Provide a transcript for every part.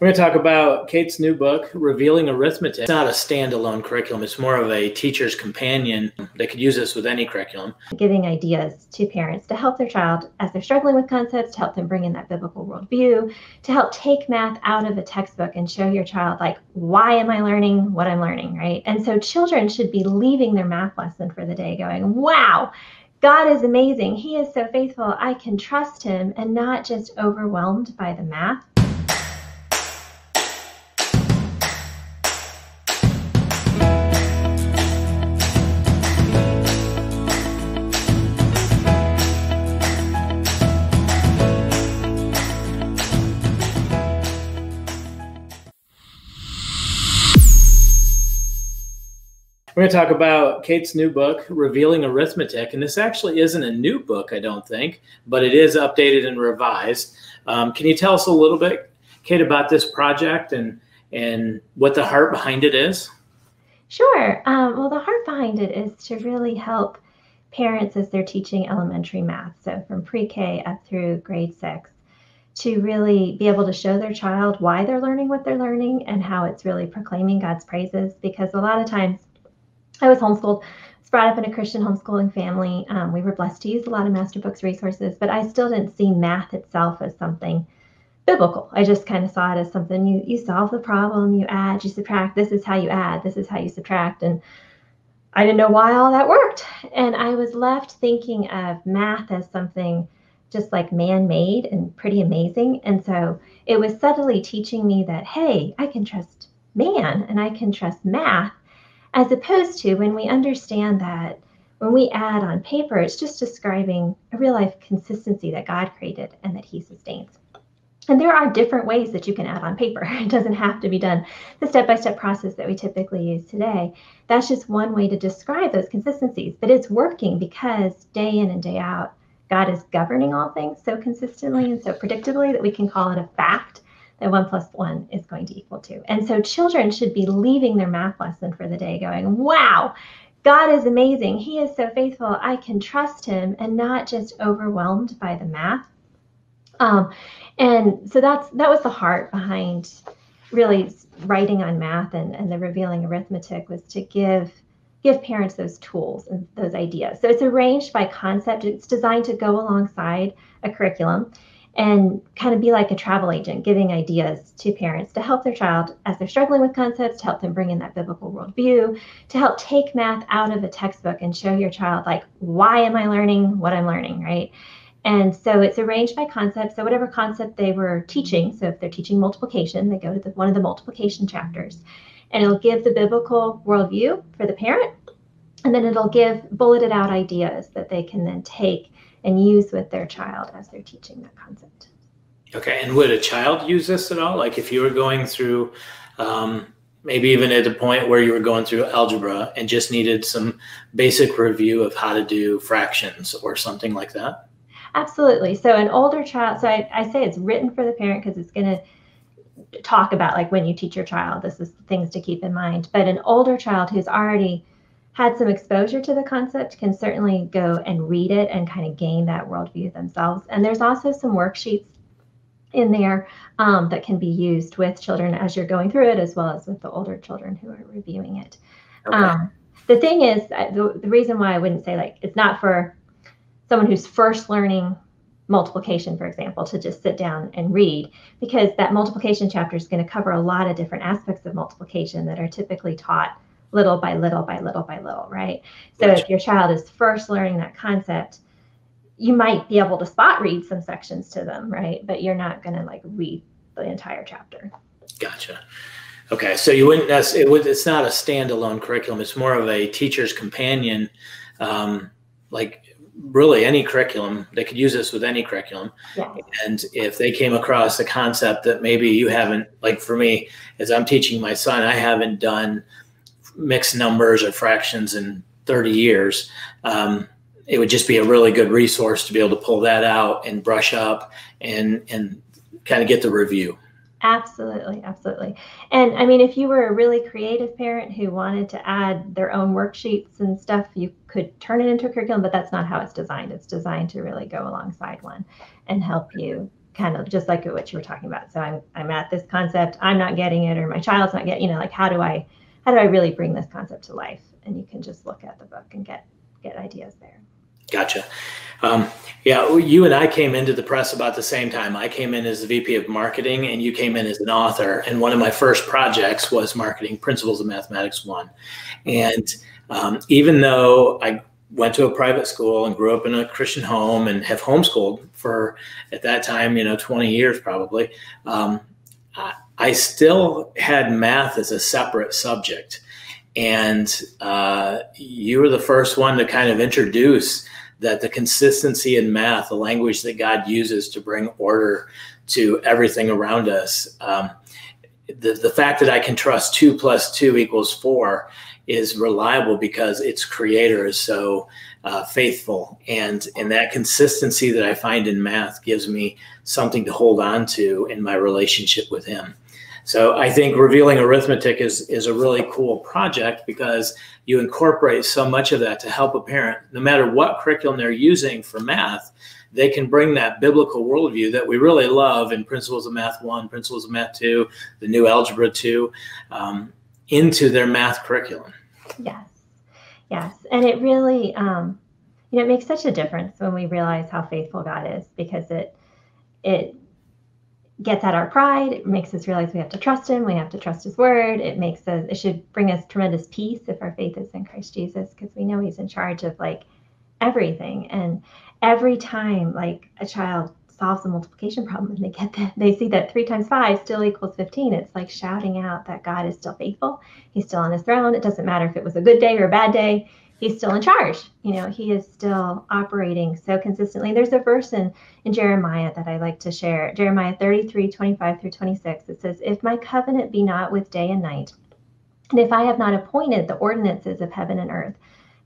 We're going to talk about Kate's new book, Revealing Arithmetic. It's not a standalone curriculum. It's more of a teacher's companion. They could use this with any curriculum. Giving ideas to parents to help their child as they're struggling with concepts, to help them bring in that biblical worldview, to help take math out of a textbook and show your child, like, why am I learning what I'm learning, right? And so children should be leaving their math lesson for the day going, wow, God is amazing. He is so faithful. I can trust him, and not just overwhelmed by the math. We're going to talk about Kate's new book, Revealing Arithmetic, and this actually isn't a new book, I don't think, but it is updated and revised. Can you tell us a little bit, Kate, about this project and what the heart behind it is? Sure. Well, the heart behind it is to really help parents as they're teaching elementary math, so from pre-K up through grade 6, to really be able to show their child why they're learning what they're learning and how it's really proclaiming God's praises, because a lot of times I was homeschooled, was brought up in a Christian homeschooling family. We were blessed to use a lot of MasterBooks resources, but I still didn't see math itself as something biblical. I just kind of saw it as something you solve the problem, you add, you subtract, this is how you add, this is how you subtract. And I didn't know why all that worked. And I was left thinking of math as something just like man-made and pretty amazing. And so it was subtly teaching me that, hey, I can trust man and I can trust math. As opposed to when we understand that when we add on paper, it's just describing a real life consistency that God created and that he sustains. And there are different ways that you can add on paper. It doesn't have to be done the step-by-step process that we typically use today. That's just one way to describe those consistencies, but it's working because day in and day out, God is governing all things so consistently and so predictably that we can call it a fact that 1 plus 1 is going to equal 2. And so children should be leaving their math lesson for the day going, wow, God is amazing. He is so faithful. I can trust him, and not just overwhelmed by the math. And so that was the heart behind really writing on math and the Revealing Arithmetic, was to give parents those tools and those ideas. So it's arranged by concept. It's designed to go alongside a curriculum and kind of be like a travel agent, giving ideas to parents to help their child as they're struggling with concepts, to help them bring in that biblical worldview, to help take math out of a textbook and show your child, like, why am I learning what I'm learning, right? And so it's arranged by concept. So whatever concept they were teaching, so if they're teaching multiplication, they go to one of the multiplication chapters, and it'll give the biblical worldview for the parent, and then it'll give bulleted out ideas that they can then take and use with their child as they're teaching that concept. Okay, and would a child use this at all? Like if you were going through, maybe even at the point where you were going through algebra and just needed some basic review of how to do fractions or something like that? Absolutely. So an older child, so I say it's written for the parent because it's going to talk about, like, when you teach your child, this is things to keep in mind. But an older child who's already had some exposure to the concept can certainly go and read it and kind of gain that worldview themselves. And there's also some worksheets in there that can be used with children as you're going through it, as well as with the older children who are reviewing it. Okay. The thing is, the reason why I wouldn't say, like, it's not for someone who's first learning multiplication, for example, to just sit down and read, because that multiplication chapter is going to cover a lot of different aspects of multiplication that are typically taught little by little by little by little, right? So gotcha. If your child is first learning that concept, you might be able to spot read some sections to them, right? But you're not going to, like, read the entire chapter. Gotcha. Okay, so you wouldn't. It's not a standalone curriculum. It's more of a teacher's companion, like really any curriculum. They could use this with any curriculum. Yeah. And if they came across a concept that maybe you haven't, like for me, as I'm teaching my son, I haven't done mixed numbers or fractions in 30 years, it would just be a really good resource to be able to pull that out and brush up and kind of get the review. Absolutely, absolutely. And I mean, if you were a really creative parent who wanted to add their own worksheets and stuff, you could turn it into a curriculum, but that's not how it's designed. It's designed to really go alongside one and help you kind of just like what you were talking about. So I'm at this concept, I'm not getting it, or my child's not getting, you know, like how do I really bring this concept to life? And you can just look at the book and get ideas there. Gotcha. Yeah, you and I came into the press about the same time. I came in as the VP of marketing and you came in as an author. And one of my first projects was marketing Principles of Mathematics 1. And even though I went to a private school and grew up in a Christian home and have homeschooled for, at that time, you know, 20 years probably, I still had math as a separate subject. And you were the first one to kind of introduce that the consistency in math, the language that God uses to bring order to everything around us, the fact that I can trust 2 + 2 = 4 is reliable because its creator is so faithful. And that consistency that I find in math gives me something to hold on to in my relationship with him. So I think Revealing Arithmetic is a really cool project because you incorporate so much of that to help a parent. No matter what curriculum they're using for math, they can bring that biblical worldview that we really love in Principles of Math 1, Principles of Math 2, the new Algebra 2, into their math curriculum. Yes, yes. And it really, you know, it makes such a difference when we realize how faithful God is, because it gets at our pride. It makes us realize we have to trust him. We have to trust his word. It should bring us tremendous peace if our faith is in Christ Jesus, because we know he's in charge of like everything. And every time like a child solves a multiplication problem and they see that 3 × 5 = 15. It's like shouting out that God is still faithful. He's still on his throne. It doesn't matter if it was a good day or a bad day. He's still in charge. You know, he is still operating so consistently. There's a verse in Jeremiah that I like to share. Jeremiah 33:25-26. It says, "If my covenant be not with day and night, and if I have not appointed the ordinances of heaven and earth,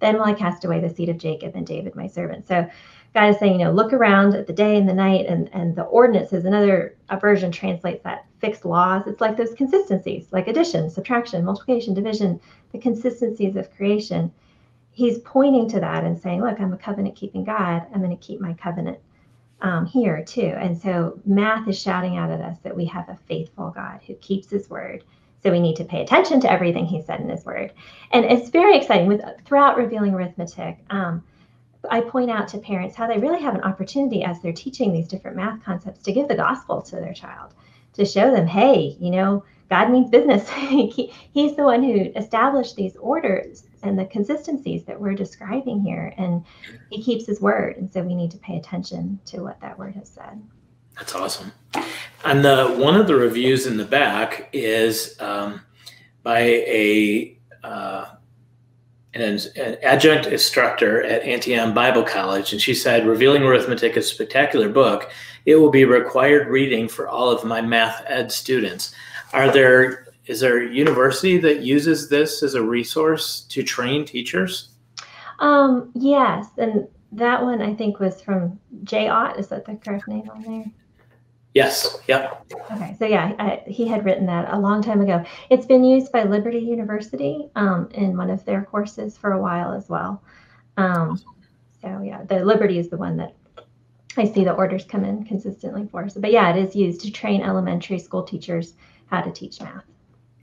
then will I cast away the seed of Jacob and David my servant." So God is saying, you know, look around at the day and the night and the ordinances. Another version translates that fixed laws. It's like those consistencies, like addition, subtraction, multiplication, division, the consistencies of creation. He's pointing to that and saying, look, I'm a covenant keeping God. I'm going to keep my covenant here too. And so math is shouting out at us that we have a faithful God who keeps his word. So we need to pay attention to everything he said in his word. And it's very exciting throughout Revealing Arithmetic. I point out to parents how they really have an opportunity as they're teaching these different math concepts to give the gospel to their child, to show them, hey, you know, God means business. He's the one who established these orders and the consistencies that we're describing here, and he keeps his word. And so we need to pay attention to what that word has said. That's awesome. And one of the reviews in the back is by an adjunct instructor at Auntie Anne Bible College, and she said, "Revealing Arithmetic is a spectacular book. It will be required reading for all of my math ed students." Is there a university that uses this as a resource to train teachers? Yes, and that one I think was from J. Ott. Is that the correct name on there? Yes. Yep. Okay. So yeah, he had written that a long time ago. It's been used by Liberty University in one of their courses for a while as well. So yeah, the Liberty is the one that I see the orders come in consistently for. So, but yeah, it is used to train elementary school teachers how to teach math.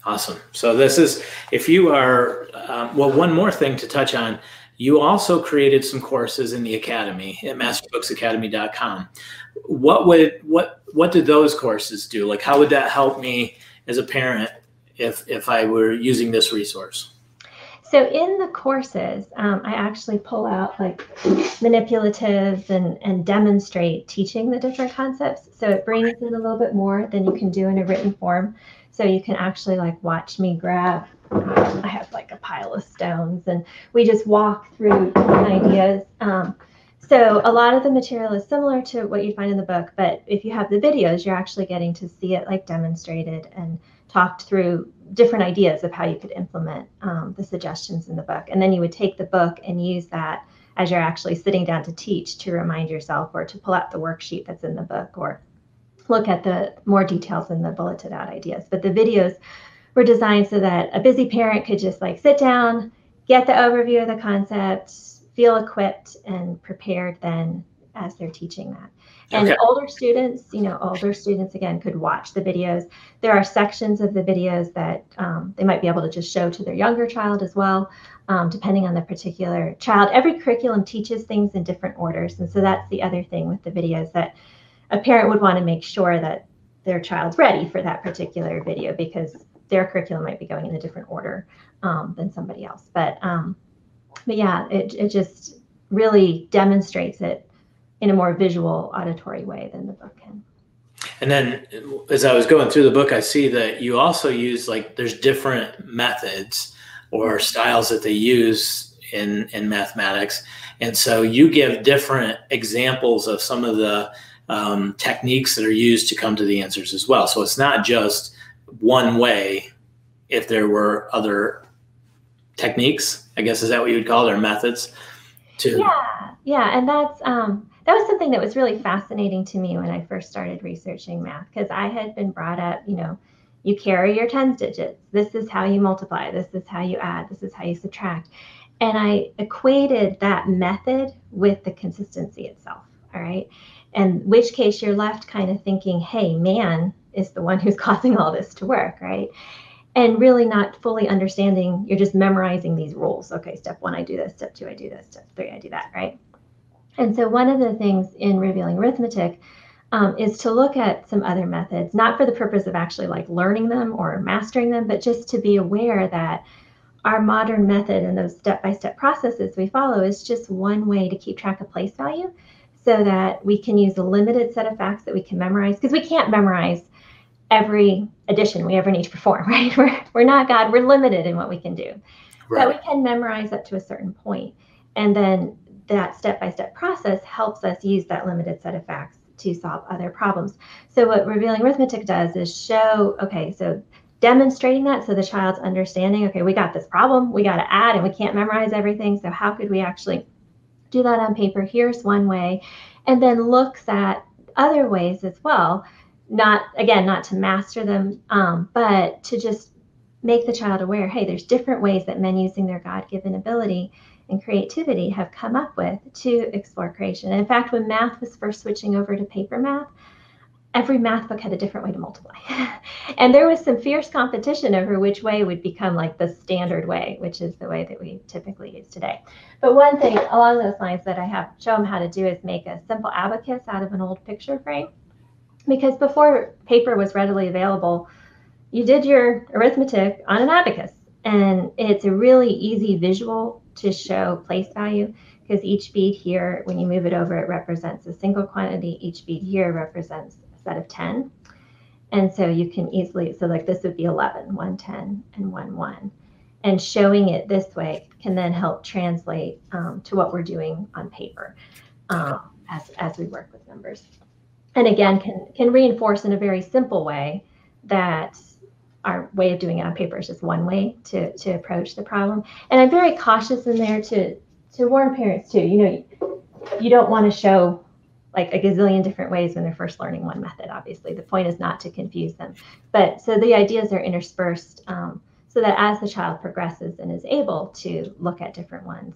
Awesome. So this is, if you are, well, one more thing to touch on, you also created some courses in the Academy at masterbooksacademy.com. What do those courses do? Like, how would that help me as a parent if I were using this resource? So in the courses, I actually pull out like manipulatives and demonstrate teaching the different concepts. So it brings in a little bit more than you can do in a written form. So you can actually like watch me grab, I have like a pile of stones, and we just walk through different ideas. So a lot of the material is similar to what you find in the book, but if you have the videos, you're actually getting to see it like demonstrated and talked through different ideas of how you could implement the suggestions in the book. And then you would take the book and use that as you're actually sitting down to teach, to remind yourself or to pull out the worksheet that's in the book or look at the more details in the bulleted out ideas. But the videos were designed so that a busy parent could just like sit down, get the overview of the concept, feel equipped and prepared then as they're teaching that. And older students again could watch the videos. There are sections of the videos that they might be able to just show to their younger child as well, depending on the particular child. Every curriculum teaches things in different orders. And so that's the other thing with the videos, that a parent would want to make sure that their child's ready for that particular video, because their curriculum might be going in a different order than somebody else. But yeah, it just really demonstrates it in a more visual, auditory way than the book can. And then as I was going through the book, I see that you also use, like, there's different methods or styles that they use in mathematics. And so you give different examples of some of the techniques that are used to come to the answers as well. So it's not just one way. If there were other techniques, I guess, is that what you would call their methods? To yeah, and that's that was something that was really fascinating to me when I first started researching math, because I had been brought up, you know, you carry your tens digits, this is how you multiply, this is how you add, this is how you subtract, and I equated that method with the consistency itself. All right, and in which case you're left kind of thinking, hey, man is the one who's causing all this to work, right? And really not fully understanding, you're just memorizing these rules. Okay, step one, I do this. Step two, I do this. Step three, I do that, right? And so one of the things in Revealing Arithmetic is to look at some other methods, not for the purpose of actually like learning them or mastering them, but just to be aware that our modern method and those step-by-step processes we follow is just one way to keep track of place value, so that we can use a limited set of facts that we can memorize, because we can't memorize every addition we ever need to perform, right? We're not God, we're limited in what we can do. Right. But we can memorize up to a certain point. And then that step-by-step process helps us use that limited set of facts to solve other problems. So what Revealing Arithmetic does is show, okay, so demonstrating that, so the child's understanding, okay, we got this problem, we got to add, and we can't memorize everything. So how could we actually do that on paper? Here's one way. And then looks at other ways as well. Not to master them, but to just make the child aware, hey, there's different ways that men, using their God-given ability and creativity, have come up with to explore creation. And in fact, when math was first switching over to paper math, every math book had a different way to multiply. And there was some fierce competition over which way would become like the standard way, which is the way that we typically use today. But one thing along those lines that I have shown them how to do is make a simple abacus out of an old picture frame. Because before paper was readily available, you did your arithmetic on an abacus. And it's a really easy visual to show place value, because each bead here, when you move it over, it represents a single quantity. Each bead here represents a set of 10. And so you can easily, so like this would be 11, 1, 10, and 1, 1. And showing it this way can then help translate to what we're doing on paper as we work with numbers. And again, can reinforce in a very simple way that our way of doing it on paper is just one way to approach the problem. And I'm very cautious in there to warn parents too. You know, you don't want to show like a gazillion different ways when they're first learning one method, obviously. The point is not to confuse them. But so the ideas are interspersed so that as the child progresses and is able to look at different ones,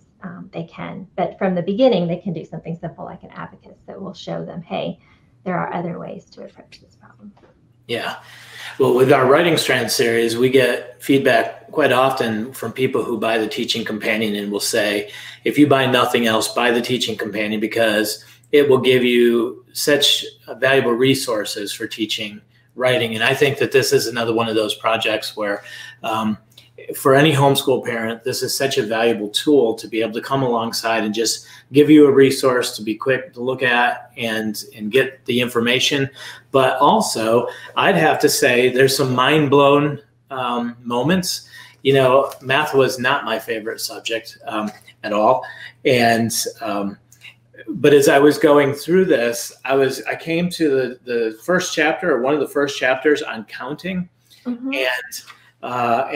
they can. But from the beginning, they can do something simple like an abacus that will show them, hey, there are other ways to approach this problem. Yeah. Well, with our Writing Strand series, we get feedback quite often from people who buy the Teaching Companion and will say, if you buy nothing else, buy the Teaching Companion, because it will give you such valuable resources for teaching writing. And I think that this is another one of those projects where for any homeschool parent, this is such a valuable tool to be able to come alongside and just give you a resource to be quick to look at and get the information. But also, I'd have to say there's some mind-blown moments. You know, math was not my favorite subject at all. And but as I was going through this, I came to the first chapter, or one of the first chapters, on counting. Mm-hmm. And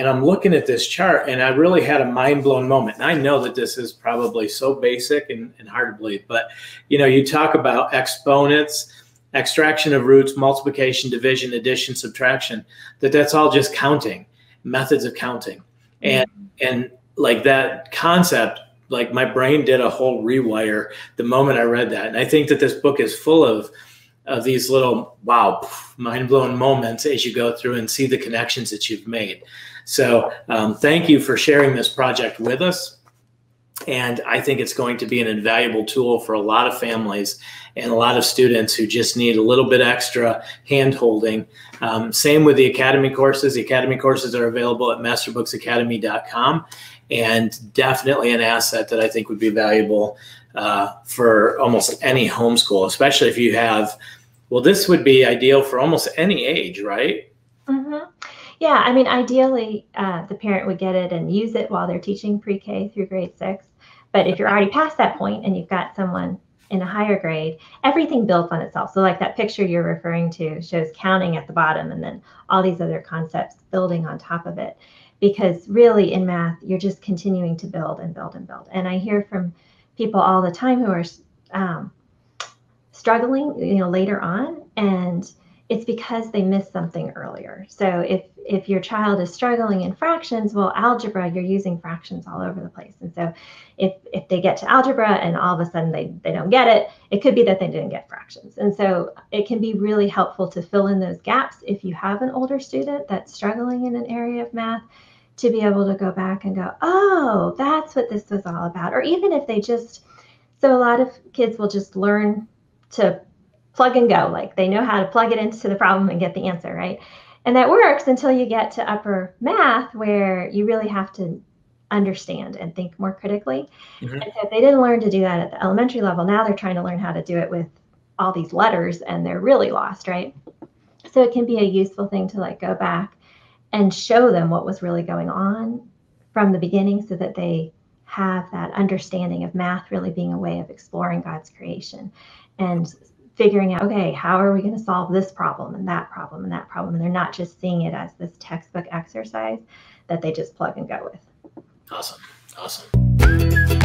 I'm looking at this chart, and I really had a mind-blown moment. And I know that this is probably so basic and hard to believe, but, you know, you talk about exponents, extraction of roots, multiplication, division, addition, subtraction, that's all just counting, methods of counting. Mm-hmm. And like that concept like my brain did a whole rewire the moment I read that. And I think that this book is full of these little, wow, mind-blowing moments as you go through and see the connections that you've made. So thank you for sharing this project with us. And I think it's going to be an invaluable tool for a lot of families and a lot of students who just need a little bit extra hand-holding. Same with the Academy courses. The Academy courses are available at masterbooksacademy.com, and definitely an asset that I think would be valuable for almost any homeschool, especially if you have, well, this would be ideal for almost any age, right? Mm-hmm. Yeah, I mean, ideally, the parent would get it and use it while they're teaching pre-K through grade 6. But if you're already past that point and you've got someone in a higher grade, everything builds on itself. So like that picture you're referring to shows counting at the bottom and then all these other concepts building on top of it. Because really in math, you're just continuing to build and build and build. And I hear from people all the time who are struggling, you know, later on, and it's because they missed something earlier. So if your child is struggling in fractions, well, algebra, you're using fractions all over the place. And so if they get to algebra and all of a sudden they don't get it, it could be that they didn't get fractions. And so it can be really helpful to fill in those gaps if you have an older student that's struggling in an area of math, to be able to go back and go, oh, that's what this was all about. Or even if they just, so a lot of kids will just learn to plug and go, like they know how to plug it into the problem and get the answer, right? And that works until you get to upper math, where you really have to understand and think more critically. Mm-hmm. And so if they didn't learn to do that at the elementary level, now they're trying to learn how to do it with all these letters and they're really lost, right? So it can be a useful thing to like go back and show them what was really going on from the beginning, so that they have that understanding of math really being a way of exploring God's creation and figuring out, okay, how are we going to solve this problem and that problem and that problem? And they're not just seeing it as this textbook exercise that they just plug and go with. Awesome. Awesome.